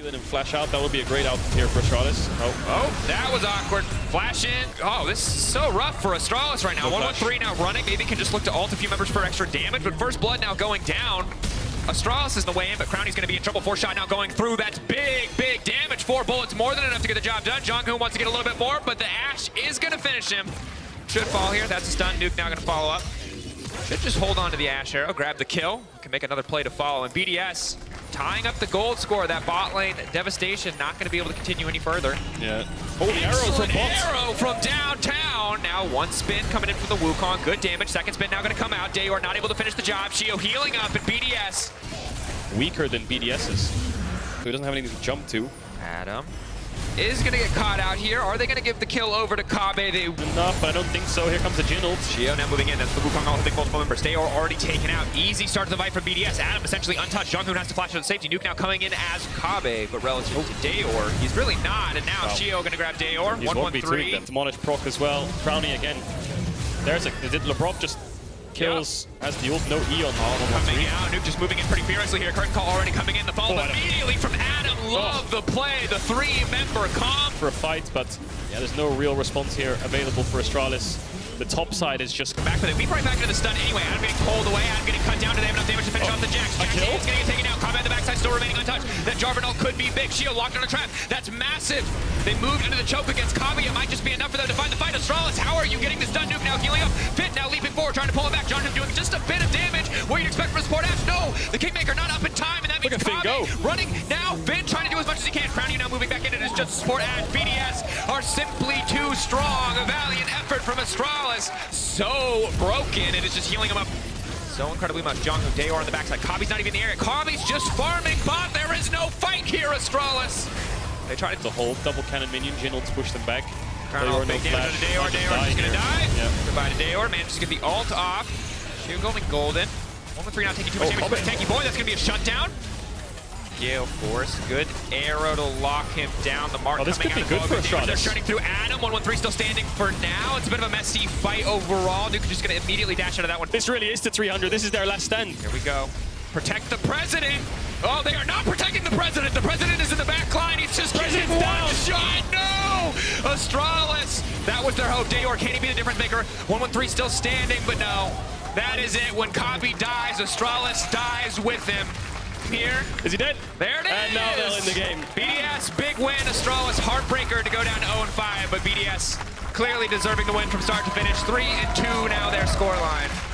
Steal it and flash out. That would be a great outcome here for Astralis. Oh, that was awkward. Flash in. Oh, this is so rough for Astralis right now. 113 now running. Maybe can just look to ult a few members for extra damage, but First Blood now going down. Astralis is in the way in, but Crownie's going to be in trouble. 4-shot now going through. That's big, big damage. 4 bullets, more than enough to get the job done. Jongun wants to get a little bit more, but the Ash is going to finish him. Should fall here. That's a stun. Nuke now going to follow up. Should just hold on to the Ash arrow, grab the kill. Can make another play to follow. And BDS tying up the gold score. That bot lane devastation not going to be able to continue any further. Yeah. Oh, the arrows from arrow from downtown. Now one spin coming in from the Wukong. Good damage. Second spin now going to come out. Dajor not able to finish the job. Sheo healing up, and BDS weaker than BDS's, so he doesn't have anything to jump to. Adam is going to get caught out here. Are they going to give the kill over to Kabe? They enough, but I don't think so. Here comes the Jhin ult. Sheo now moving in. That's the Wukong holding multiple members. They are already taken out. Easy start to the fight from BDS. Adam essentially untouched. Jongun has to flash on safety. Nuke now coming in as Kabe, but relative to Dajor, he's really not. And now Sheo going to grab Dajor. 1-1-3. Demolish proc as well. Crownie again. There's a... Did LeBron just... Kills has the ult, no E on the coming out. Nuke just moving in pretty furiously here. Curtain call already coming in. The follow immediately from Adam. Love the play. The 3-member comp for a fight, but yeah, there's no real response here available for Astralis. The top side is just back, but they beat right back into the stun anyway. Adam getting pulled away. Adam getting cut down. Do they have enough damage to finish off the Jax? Jax is going to get taken out. Combat the backside still remaining untouched. That Jarvan ult could be big. Sheo locked on a trap. That's massive. They moved into the choke against Kabe. It might just be enough for them to find the fight. Astralis, how are you getting this done? Nuke now healing up. Fit now leaping forward, trying to pull it back. Jonathan doing just a bit of damage. What you'd expect from support Ash. No, the Kingmaker not up in time, and that means Kabe running now. Finn trying to do as much as he can. Crownie now moving back in, and it's just support Ash. BDS are simply too strong. A valiant effort from Astralis. So broken, and it's just healing him up so incredibly much. Jonathan, Dajor on the backside. Kabe's not even in the area. Kabe's just farming bot. There is no fight here, Astralis. They tried to hold double cannon minion. Jhin ult to push them back. Dajor, no flash. Dajor, Dajor's gonna die. Yep. Goodbye to Dajor. Manages to get the ult off. Sheo going golden. 1-3 not taking too much damage. Tanky boy, that's gonna be a shutdown. Gale Force, good arrow to lock him down. The mark this coming could be out good for Astralis. They're shutting through Adam. 1-1-3 still standing for now. It's a bit of a messy fight overall. Nuke just gonna immediately dash out of that one. This really is the 300. This is their last stand. Here we go. Protect the president. Oh, they are not protecting the president. The president is in the back line. He's just getting one shot. No! Astralis! That was their hope. Dajor, can he be the difference maker? 1-1-3 still standing, but no. That is it. When Kabe dies, Astralis dies with him. Here. Is he dead? There it is! And now they'll end the game. BDS, big win. Astralis, heartbreaker to go down to 0-5, but BDS clearly deserving the win from start to finish. 3-2 now, their scoreline.